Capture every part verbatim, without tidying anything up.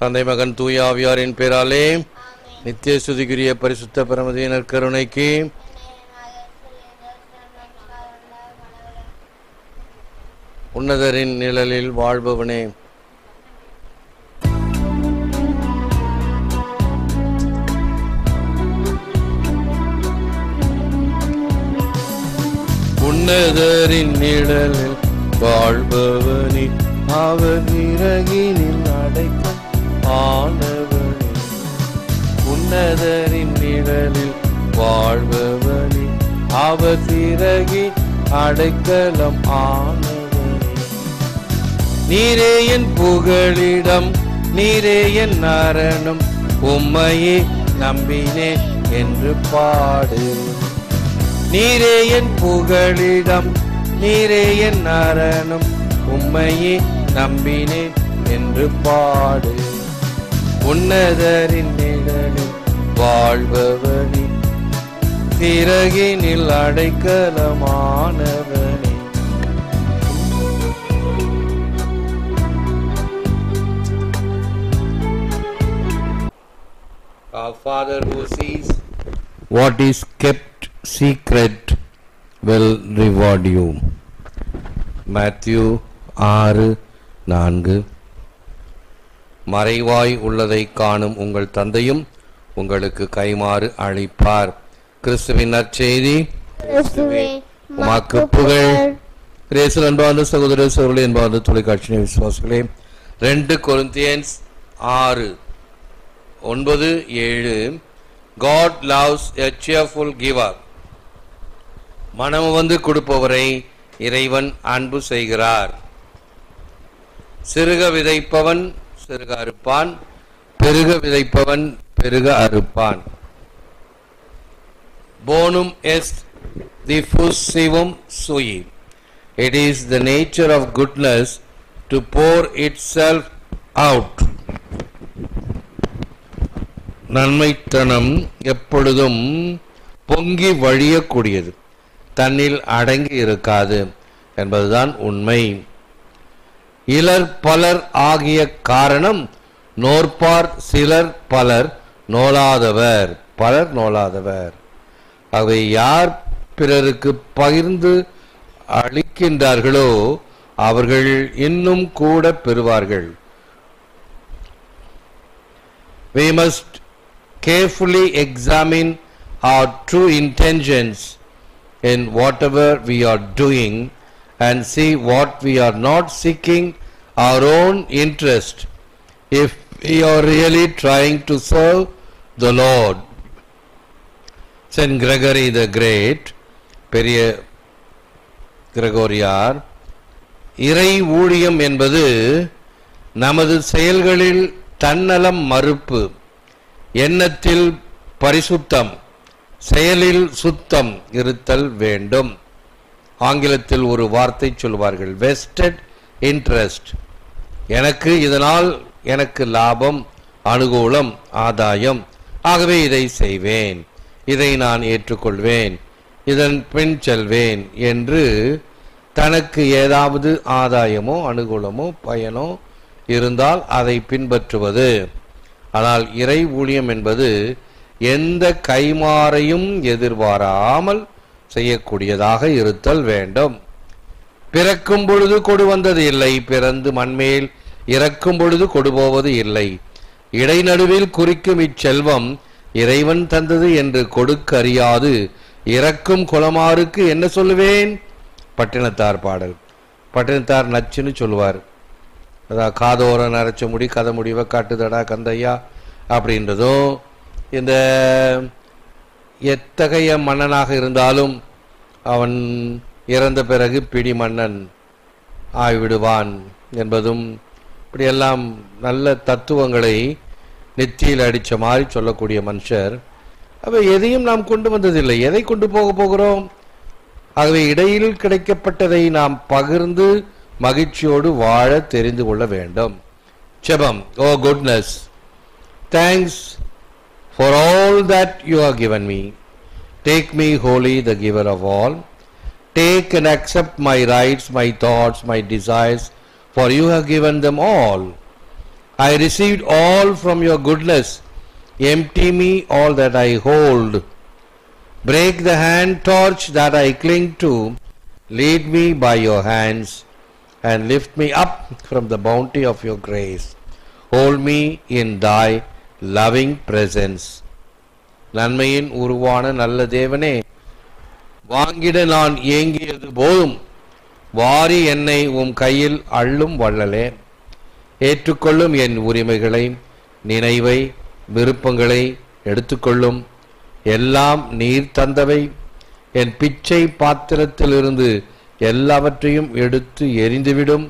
தந்தை மகன் தூய ஆவியாரின் பேராலே நித்திய சுதிக்குரிய பரிசுத்த பரமதேவ கருணைக்கு உன்னதரின் நிழலில் வாழ்பவனே, உன்னதரின் நிழலில் வாழ்பவனே, அவர் நிரகினில் அடைக்கும் ஆனவனே, உன்னதரின் நிழலில் வாழ்பவனே, அவர் திரகி அடைக்கலம் ஆனவனே. நீரே என் புகழிடம், நீரே என் அரணம், உம்மையே நம்பினேன் என்று பாடு. நீரே என் புகழிடம், நீரே என் அரணம், உம்மையே நம்பினேன் என்று பாடு. உன்னதரின் நிழலில் வாழ்பவனே, சிறகினில் அடைக்கலமானவனே. Our Father who sees what is kept secret will reward you. Matthew ஆறு நான்கு. மறைவாய் உள்ளதை காணும் உங்கள் தந்தையும் உங்களுக்கு கைமாறு அளிப்பார். கிறிஸ்துவின் நற்செய்தி உமக்கு புகழ். கிறிஸ்து அன்பார்ந்த சகோதர சகோதரி, அன்பார்ந்த தொலைக்காட்சி விசுவாசிகளே, ரெண்டு கொரிந்தியன்ஸ் ஆறு ஒன்பது ஏழு. God loves a cheerful giver. மனம் வந்து கொடுப்பவரை இறைவன் அன்பு செய்கிறார். சிறுக விதைப்பவன் சிறுக அறுப்பான், பெருக விதைப்பவன் பெருக அறுப்பான். போனும் எஸ்ட் டிஃபூசிவம் சூயி. It is the nature of goodness to pour itself out. நன்மைத்தனம் எப்பொழுதும் பொங்கி வழியக்கூடியது, தன்னில் அடங்கி இருக்காது என்பதுதான் உண்மை. இலர் பலர் ஆகிய காரணம் நோற்பார் சிலர் பலர் நோலாதவர் பலர் நோலாதவர். அவை யார் பிறருக்கு பகிர்ந்து அளிக்கின்றார்களோ அவர்கள் இன்னும் கூட பெறுவார்கள். We must carefully examine our true intentions in whatever we are doing and see what we are not seeking our own interest if we are really trying to serve the Lord. Saint Gregory the Great, பெரிய கிரகோரியார், இறை ஊழியம் என்பது நமது செயல்களில் தன்னலம் மறுப்பு, எண்ணத்தில் பரிசுத்தம், செயலில் சுத்தம் இருத்தல் வேண்டும். ஆங்கிலத்தில் ஒரு வார்த்தை சொல்வார்கள், வெஸ்டட் இன்ட்ரெஸ்ட். எனக்கு இதனால் எனக்கு லாபம், அனுகூலம், ஆதாயம், ஆகவே இதை செய்வேன், இதை நான் ஏற்றுக்கொள்வேன், இதன் பின் செல்வேன் என்று தனக்கு ஏதாவது ஆதாயமோ அனுகூலமோ பயனோ இருந்தால் அதை பின்பற்றுவது. ஆனால் இறை ஊழியம் என்பது எந்த கைமாறையும் எதிர்பாராமல் செய்யக்கூடியதாக இருத்தல் வேண்டும். பிறக்கும் பொழுது கொடு வந்தது இல்லை, பிறந்து மண்மேல் இறக்கும் பொழுது கொடுபோவது இல்லை. இடைநடுவில் குறிக்கும் இச்செல்வம் இறைவன் தந்தது என்று கொடுக்கறியாது இறக்கும் குலமாருக்கு என்ன சொல்லுவேன்? பட்டினத்தார் பாடல். பட்டினத்தார் நச்சுன்னு சொல்லுவார். அதான் காதோர நரைச்ச முடி கதை முடிவை காட்டுதடா கந்தையா அப்படின்றதும், இந்த எத்தகைய மன்னனாக இருந்தாலும் அவன் இறந்த பிறகு பிடி மன்னன் ஆய்விடுவான் என்பதும், இப்படியெல்லாம் நல்ல தத்துவங்களை நெற்றியில் அடித்த மாதிரி சொல்லக்கூடிய மனுஷர். அவை எதையும் நாம் கொண்டு வந்ததில்லை, எதை கொண்டு போக போகிறோம்? ஆகவே இடையில் கிடைக்கப்பட்டதை நாம் பகிர்ந்து மகிழ்ச்சியோடு வாழ தெரிந்து கொள்ள வேண்டும். ஜெபம். Oh goodness, thanks for all that you have given me. Take me wholly, the giver of all. Take and accept my rights, my thoughts, my desires, for you have given them all. I received all from your goodness. Empty me all that I hold. Break the hand torch that I cling to. Lead me by your hands and lift me up from the bounty of your grace. Hold me in thy loving presence. நன்மையின் உருவான நல்ல தேவனே, வாங்கிட நான் ஏங்கியது போதும், வாரி என்னை உம் கையில் அள்ளும் வள்ளலே. ஏற்றுக்கொள்ளும் என் உரிமைகளை, நினைவை, விருப்பங்களை எடுத்துக்கொள்ளும். எல்லாம் நீர் தந்தவை. என் பிச்சை பாத்திரத்திலிருந்து எல்லாவற்றையும் எடுத்து எரிந்துவிடும்.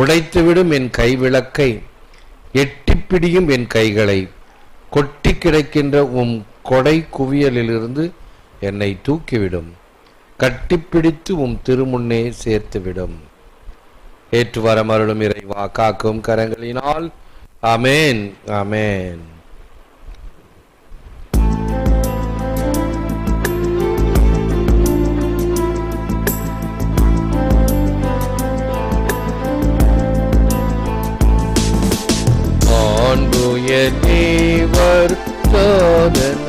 உடைத்துவிடும் என் கைவிளக்கை, எட்டிப்பிடியும் என் கைகளை. கொட்டி கிடக்கின்ற உம் கொடை குவியலிலிருந்து என்னை தூக்கிவிடும். கட்டிப்பிடித்து உம் திருமுன்னே சேர்த்துவிடும். ஏற்று வரமருளும் இறைவா, காக்கும் கரங்களினால். ஆமேன், ஆமேன். தேவர் தோதன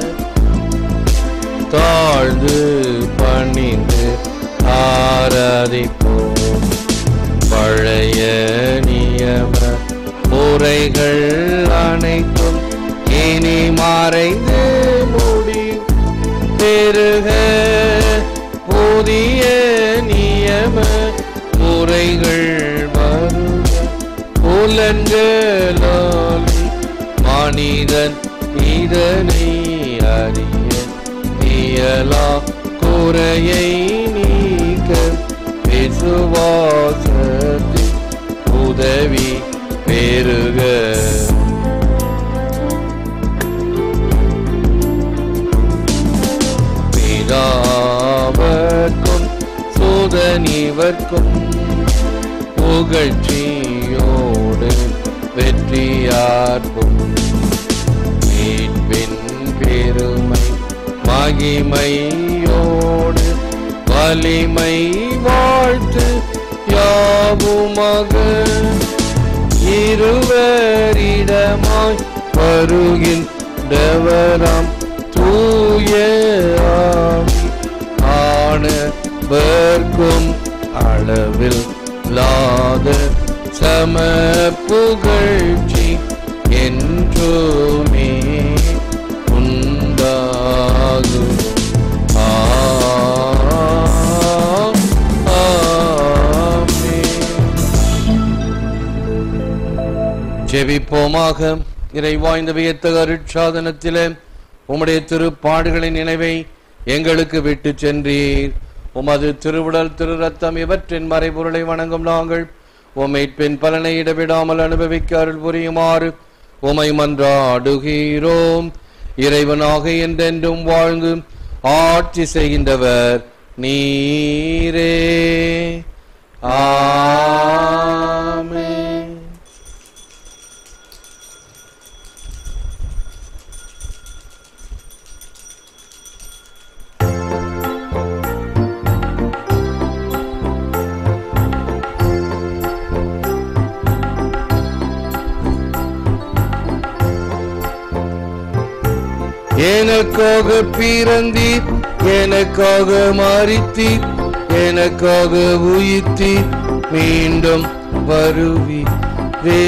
தாழ்ந்து பணிந்து ஆராதிப்போம். பழைய நியம முறைகள் அனைத்தும் இனி மறைந்து மூடி பெருக புதிய நியம முறைகள் வரும். புலன்களோ மனிதன் இதனை அறிய இயலா. குறையை நீக்க விசுவாசத்தில் உதவி பெருக. பிதாவர்க்கும் சோதனிவர்க்கும் புகழ்ச்சியோடு வெற்றியார்பும். மீட்பின் பெருமை மகிமையோடு வலிமை வாழ்த்து யாவுமாக இருவரிடமாய் வருகின்றவராம் தூய ஆவி ஆனவர்க்கும் அளவில் லாத சம புகழ்ச்சி என்றுமே உண்டாகும். ஜெபிப்போமாக. இறைவா, இந்த வியத்தக அருட்சாதனத்திலே உம்முடைய திருப்பாடுகளின் நினைவை எங்களுக்கு விட்டு சென்றீர். உமது திருவுடல் திரு ரத்தம் இவற்றின் மறைபொருளை வணங்கும் நாங்கள் உமைப்பின் பலனை இடவிடாமல் அனுபவிக்க அருள் புரியுமாறு உமை மன்றாடுகிறோம். இறைவனாக என்றென்றும் வாழ்ந்து ஆட்சி செய்கின்றவர் நீரே. ஆமென். எனக்காக பிறந்தீர், எனக்காக மரித்தீர், எனக்காக உயிர்த்தீர், மீண்டும் வருவீரே.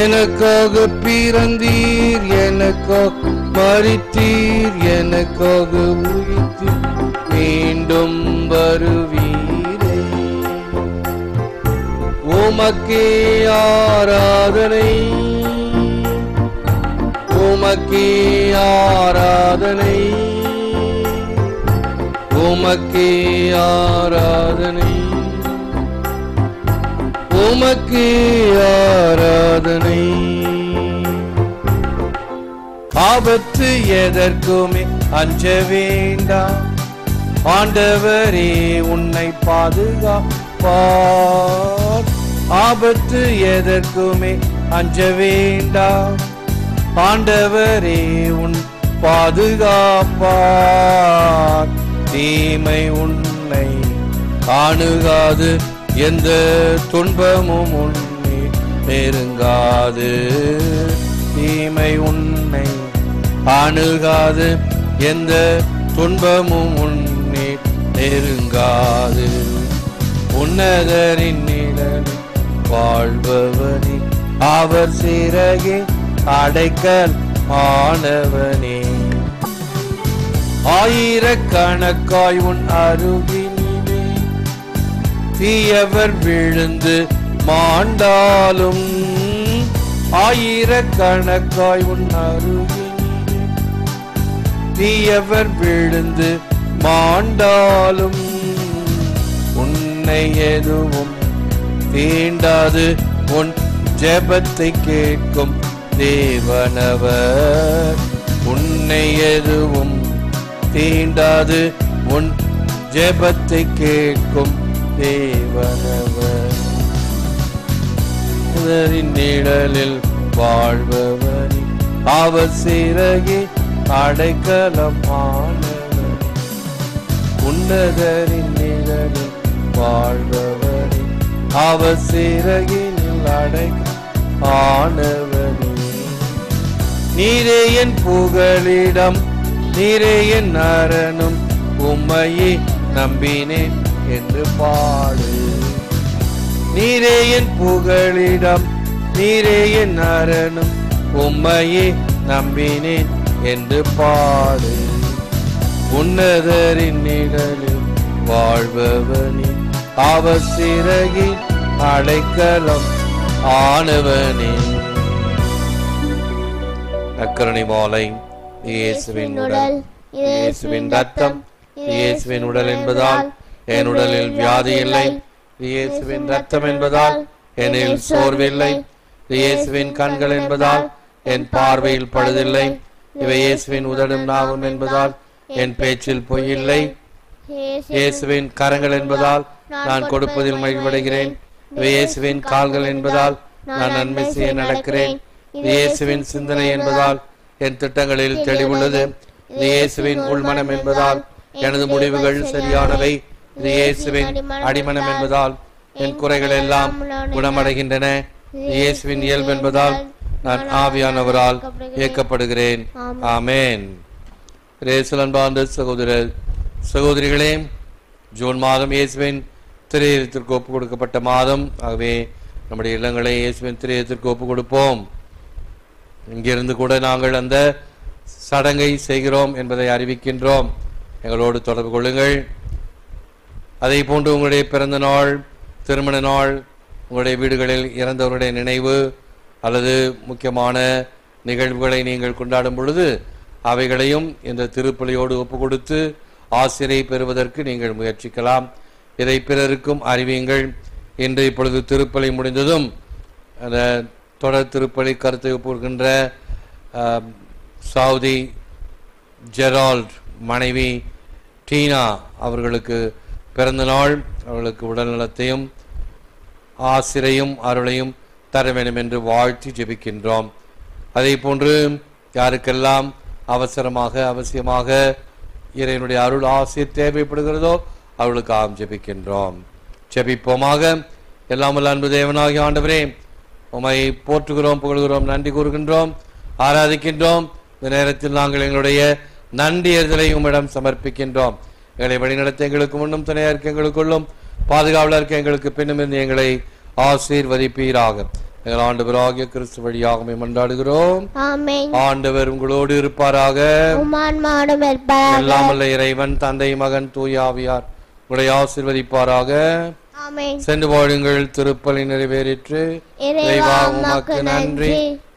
எனக்காக பிறந்தீர், எனக்காக மரித்தீர், எனக்காக உயிர்த்தீர், மீண்டும் வருவீரே. உமக்கே ஆராதனை, உமக்கே ஆராதனை, உமக்கே ஆராதனை, உமக்கே ஆராதனை. ஆபத்து எதற்குமே அஞ்ச வேண்டாம், ஆண்டவரே உன்னை பாதுகாப்பார். ஆபத்து எதற்குமே அஞ்ச வேண்டாம், ஆண்டவரே உன் பாதுகாப்பார். தீமை உன்னை அணுகாது, எந்த துன்பமும் உன்னை நெருங்காது, தீமை உன்னை அணுகாது, எந்த துன்பமும் உன்னை நெருங்காது. உன்னதரின் நிழல் வாழ்பவனே, அவர் சிறகே அடைக்கல் ஆனவனே. ஆயிரக்கணக்காய் உன் அருகினிலே தீயவர் விழுந்து மாண்டாலும், ஆயிரக்கணக்காய் உன் அருகினிலே தீயவர் விழுந்து மாண்டாலும், உன்னை எதுவும் தீண்டாது. உன் ஜெபத்தை கேட்கும் தேவனவர், உன்னை எதுவும் தீண்டாது. உன் ஜெபத்தை கேட்கும் தேவனவர், உன்னதரின் நிழலில் வாழ்பவனே, அவர் சிறகே அடைக்கலமானவனே. உன்னதரின் நிழலில் வாழ்பவனே, அவர் சிறகினில் அடைக்கலம் ஆனவனே. நீரே என் புகலிடம், நீரே என் அரணும், உம்மையே நம்பினேன் என்று பாடு. நீரே என் புகலிடம், நீரே என் அரணும், உம்மையே நம்பினேன் என்று பாடு. உன்னதரின் நிழலில் வாழ்பவனே, அவர் சிறகின் அடைக்கலம் ஆனவனே. நற்கருணை மாலை, இயேசுவின் உடல், இயேசுவின் ரத்தம், இயேசுவின் உடல் என்பதால் என் உடலில் வியாதி இல்லை, இயேசுவின் ரத்தம் என்பதால் என்னில் சோர்வில்லை, இயேசுவின் கண்கள் என்பதால் என் பார்வையில் பழுதில்லை, இவை இயேசுவின் உதடும் நாவும் என்பதால் என் பேச்சில் பொய்யில்லை, இயேசுவின் கரங்கள் என்பதால் நான் கொடுப்பதில் மகிழ்வடைகிறேன், இயேசுவின் கால்கள் என்பதால் நான் நன்மை செய்ய நடக்கிறேன், இயேசுவின் சிந்தனை என்பதால் என் திட்டங்களில் தெளிவுள்ளது, இயேசுவின் உள்மனம் என்பதால் எனது முடிவுகள் சரியானவை, இயேசுவின் அடிமனம் என்பதால் என் குறைகள் எல்லாம் குணமடைகின்றன, இயேசுவின் இயல்பு என்பதால் நான் ஆவியானவரால் இயக்கப்படுகிறேன். ஆமேன். இயேசுலன்பார்ந்த சகோதரர் சகோதரிகளே, ஜூன் மாதம் இயேசுவின் திரையத்திற்கு ஒப்புக் கொடுக்கப்பட்ட மாதம். ஆகவே நம்முடைய இல்லங்களை இயேசுவின் திரையத்திற்கு ஒப்புக் கொடுப்போம். இங்கிருந்து கூட நாங்கள் அந்த சடங்கை செய்கிறோம் என்பதை அறிவிக்கின்றோம். எங்களோடு தொடர்பு கொள்ளுங்கள். அதே போன்று உங்களுடைய பிறந்த நாள், திருமண நாள், உங்களுடைய வீடுகளில் இறந்தவருடைய நினைவு அல்லது முக்கியமான நிகழ்வுகளை நீங்கள் கொண்டாடும் பொழுது அவைகளையும் இந்த திருப்பலியோடு ஒப்புக் கொடுத்து ஆசிரியை பெறுவதற்கு நீங்கள் முயற்சிக்கலாம். இதை பிறருக்கும் அறிவியுங்கள். இன்று இப்பொழுது திருப்பலி முடிந்ததும் அந்த தொடர் திருப்பலி கருத்தை ஒப்புகின்ற சவுதி ஜெரால்ட் மனைவி டீனா அவர்களுக்கு பிறந்த நாள். அவர்களுக்கு உடல்நலத்தையும் ஆசிரையும் அருளையும் தர வேண்டும் என்று வாழ்த்தி ஜெபிக்கின்றோம். அதே போன்று யாருக்கெல்லாம் அவசரமாக அவசியமாக இறைவனுடைய அருள் ஆசிரியர் தேவைப்படுகிறதோ அவர்களுக்கு ஆம் ஜெபிக்கின்றோம். ஜெபிப்போமாக. எல்லாமல்ல அன்பு தேவனாகிய ஆண்டவரே, உம்மை போற்றுகிறோம், புகழ்கிறோம், நன்றி கூறுகின்றோம், ஆராதிக்கின்றோம். இந்த நேரத்தில் நாங்கள் எங்களுடைய நன்றி எறிதலை உம்மிடம் சமர்ப்பிக்கின்றோம். எங்களை வழிநடத்த எங்களுக்கு முன்னும் துணையாக இருக்க எங்களுக்குள்ளும் பாதுகாவலாக இருக்க எங்களுக்கு பின்னும் இருந்து எங்களை ஆசீர்வதிப்பீராக. எங்கள் ஆண்டவர் ஆகிய கிறிஸ்து வழியாக மன்றாடுகிறோம். ஆண்டவர் உங்களோடு இருப்பாராக. எல்லாமல்ல இறைவன் தந்தை, மகன், தூய ஆவியார் உங்களை ஆசீர்வதிப்பாராக. சென்று வாழுங்கள். திருப்பலி நிறைவேறிற்று. இறைவா உமக்கு நன்றி.